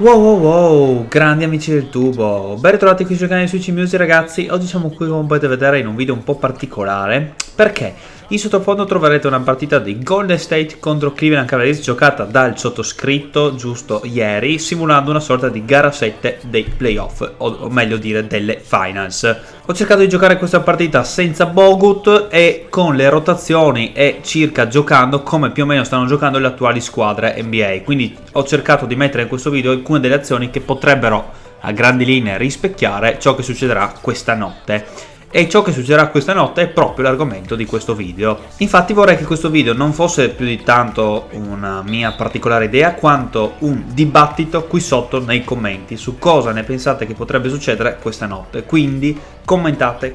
Wow, grandi amici del tubo, ben ritrovati qui sul canale SweetChinMusig ragazzi. Oggi siamo qui, come potete vedere, in un video un po' particolare, perché in sottofondo troverete una partita di Golden State contro Cleveland Cavaliers giocata dal sottoscritto giusto ieri, simulando una sorta di gara 7 dei playoff, o meglio dire delle finals. Ho cercato di giocare questa partita senza Bogut e con le rotazioni e circa giocando come più o meno stanno giocando le attuali squadre NBA, quindi ho cercato di mettere in questo video alcune delle azioni che potrebbero a grandi linee rispecchiare ciò che succederà questa notte. E ciò che succederà questa notte è proprio l'argomento di questo video. Infatti vorrei che questo video non fosse più di tanto una mia particolare idea, quanto un dibattito qui sotto nei commenti su cosa ne pensate che potrebbe succedere questa notte. Quindi commentate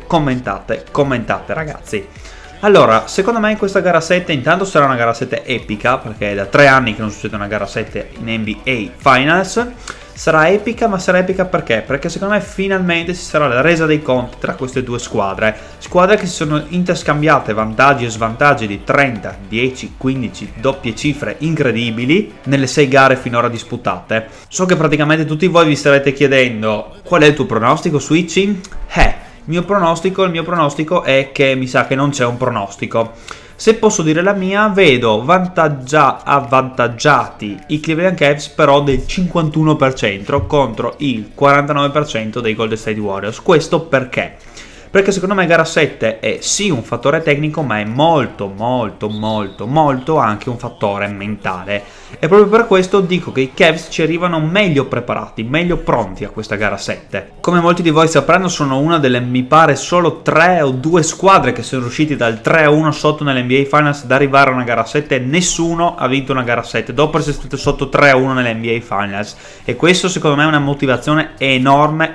ragazzi. Allora, secondo me in questa gara 7 intanto sarà una gara 7 epica, perché è da 3 anni che non succede una gara 7 in NBA Finals. Sarà epica, ma sarà epica perché? Perché secondo me finalmente ci sarà la resa dei conti tra queste due squadre. Squadre che si sono interscambiate vantaggi e svantaggi di 30, 10, 15, doppie cifre incredibili nelle 6 gare finora disputate. So che praticamente tutti voi vi starete chiedendo: qual è il tuo pronostico, Switchin? Il mio pronostico è che mi sa che non c'è un pronostico. Se posso dire la mia, vedo avvantaggiati i Cleveland Cavs però del 51% contro il 49% dei Golden State Warriors. Questo perché? Perché secondo me gara 7 è sì un fattore tecnico, ma è molto anche un fattore mentale. E proprio per questo dico che i Cavs ci arrivano meglio preparati, meglio pronti a questa gara 7. Come molti di voi sapranno, sono una delle, mi pare, solo 3 o 2 squadre che sono riusciti dal 3-1 sotto nell'NBA Finals ad arrivare a una gara 7. Nessuno ha vinto una gara 7 dopo essere stato sotto 3-1 nell'NBA Finals. E questo secondo me è una motivazione enorme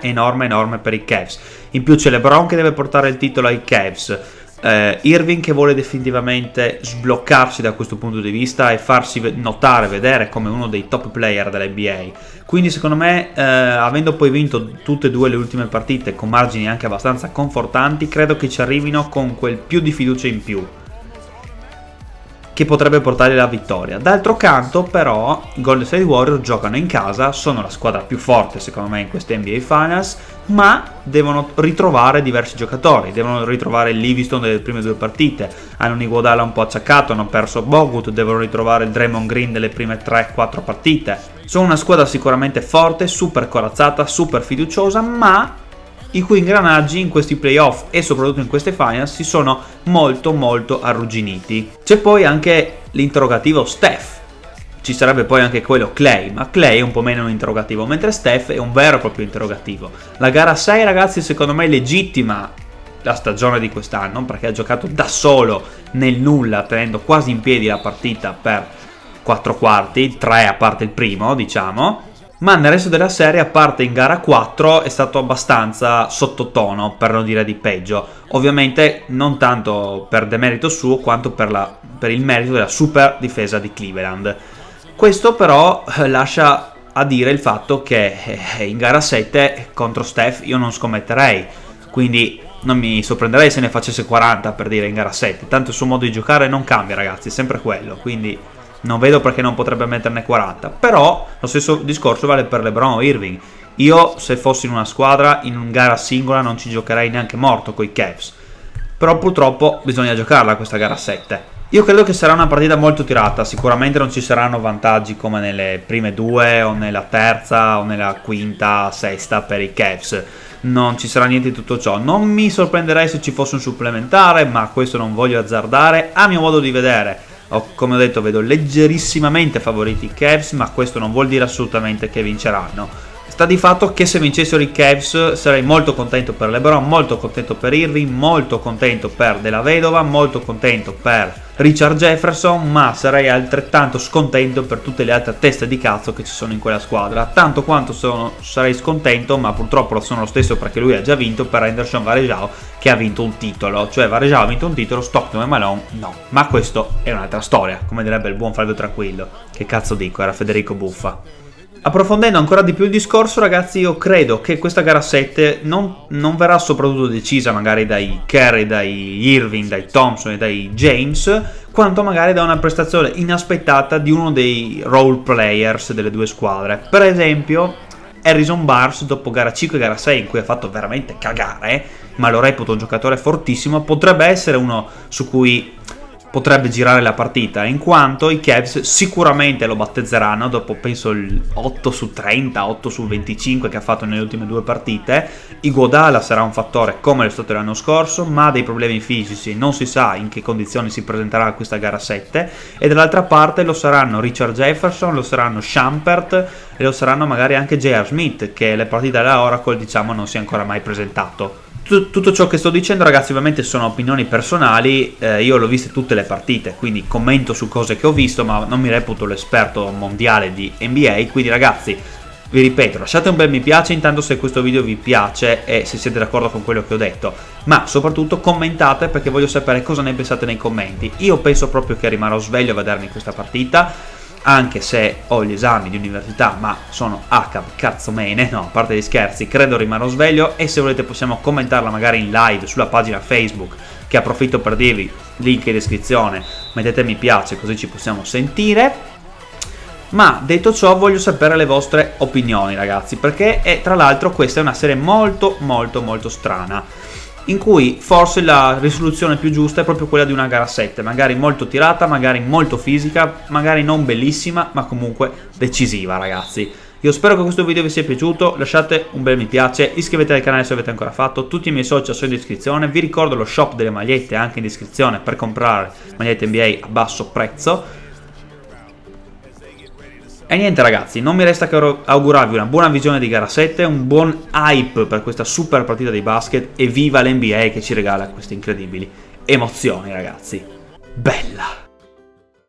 per i Cavs. In più c'è LeBron che deve portare il titolo ai Cavs, Irving che vuole definitivamente sbloccarsi da questo punto di vista e farsi vedere come uno dei top player dell'NBA. Quindi secondo me, avendo poi vinto tutte e due le ultime partite con margini anche abbastanza confortanti, credo che ci arrivino con quel più di fiducia in più che potrebbe portare alla vittoria. D'altro canto però i Golden State Warriors giocano in casa, sono la squadra più forte secondo me in queste NBA Finals, ma devono ritrovare diversi giocatori, devono ritrovare il Livingston delle prime 2 partite, hanno un Iguodala un po' acciaccato, hanno perso Bogut, devono ritrovare il Draymond Green delle prime 3-4 partite. Sono una squadra sicuramente forte, super corazzata, super fiduciosa, ma i cui ingranaggi in questi playoff e soprattutto in queste finals si sono molto arrugginiti. C'è poi anche l'interrogativo Steph, ci sarebbe poi anche quello Klay, ma Klay è un po' meno un interrogativo, mentre Steph è un vero e proprio interrogativo. La gara 6 ragazzi secondo me è legittima la stagione di quest'anno, perché ha giocato da solo nel nulla, tenendo quasi in piedi la partita per 4 quarti, 3 a parte il primo diciamo. Ma nel resto della serie, a parte in gara 4, è stato abbastanza sottotono, per non dire di peggio. Ovviamente non tanto per demerito suo, quanto per il merito della super difesa di Cleveland. Questo però lascia a dire il fatto che in gara 7 contro Steph io non scommetterei, quindi non mi sorprenderei se ne facesse 40 per dire in gara 7. Tanto il suo modo di giocare non cambia ragazzi, è sempre quello, quindi non vedo perché non potrebbe metterne 40, però lo stesso discorso vale per LeBron o Irving. Io se fossi in una squadra, in una gara singola non ci giocherei neanche morto coi Cavs, però purtroppo bisogna giocarla questa gara 7. Io credo che sarà una partita molto tirata, sicuramente non ci saranno vantaggi come nelle prime 2 o nella terza o nella quinta, sesta per i Cavs. Non ci sarà niente di tutto ciò, non mi sorprenderei se ci fosse un supplementare, ma questo non voglio azzardare. A mio modo di vedere, come ho detto, vedo leggerissimamente favoriti i Cavs, ma questo non vuol dire assolutamente che vinceranno. Sta di fatto che se vincessero i Cavs sarei molto contento per LeBron, molto contento per Irving, molto contento per Della Vedova, molto contento per Richard Jefferson, ma sarei altrettanto scontento per tutte le altre teste di cazzo che ci sono in quella squadra, tanto quanto sarei scontento, ma purtroppo lo sono lo stesso perché lui ha già vinto, per Anderson Varejao che ha vinto un titolo, cioè Varejao ha vinto un titolo, Stockton e Malone no, ma questo è un'altra storia, come direbbe il buon Flavio Tranquillo, che cazzo dico, era Federico Buffa. Approfondendo ancora di più il discorso, ragazzi, io credo che questa gara 7 non verrà soprattutto decisa magari dai Curry, dai Irving, dai Thompson e dai James, quanto magari da una prestazione inaspettata di uno dei role players delle due squadre. Per esempio Harrison Barnes, dopo gara 5 e gara 6 in cui ha fatto veramente cagare, ma lo reputo un giocatore fortissimo, potrebbe essere uno su cui potrebbe girare la partita, in quanto i Cavs sicuramente lo battezzeranno dopo penso il 8 su 30, 8 su 25 che ha fatto nelle ultime due partite. Iguodala sarà un fattore come lo è stato l'anno scorso, ma ha dei problemi fisici, non si sa in che condizioni si presenterà a questa gara 7, e dall'altra parte lo saranno Richard Jefferson, lo saranno Schumpert e lo saranno magari anche J.R. Smith, che le partite alla Oracle diciamo non si è ancora mai presentato. Tutto ciò che sto dicendo, ragazzi, ovviamente sono opinioni personali, io l'ho viste tutte le partite, quindi commento su cose che ho visto, ma non mi reputo l'esperto mondiale di NBA, quindi ragazzi, vi ripeto, lasciate un bel mi piace intanto se questo video vi piace e se siete d'accordo con quello che ho detto, ma soprattutto commentate perché voglio sapere cosa ne pensate nei commenti. Io penso proprio che rimarrò sveglio a vedermi questa partita, anche se ho gli esami di università, ma sono ACAB, cazzomene, no, a parte gli scherzi, credo rimarrò sveglio, e se volete possiamo commentarla magari in live sulla pagina Facebook, che approfitto per dirvi, link in descrizione, mettete mi piace così ci possiamo sentire. Ma detto ciò voglio sapere le vostre opinioni, ragazzi, perché tra l'altro questa è una serie molto strana, in cui forse la risoluzione più giusta è proprio quella di una gara 7, magari molto tirata, magari molto fisica, magari non bellissima, ma comunque decisiva, ragazzi. Io spero che questo video vi sia piaciuto, lasciate un bel mi piace, iscrivetevi al canale se avete ancora fatto, tutti i miei social sono in descrizione, vi ricordo lo shop delle magliette anche in descrizione per comprare magliette NBA a basso prezzo. E niente, ragazzi, non mi resta che augurarvi una buona visione di gara 7, un buon hype per questa super partita di basket e viva l'NBA che ci regala queste incredibili emozioni, ragazzi. Bella!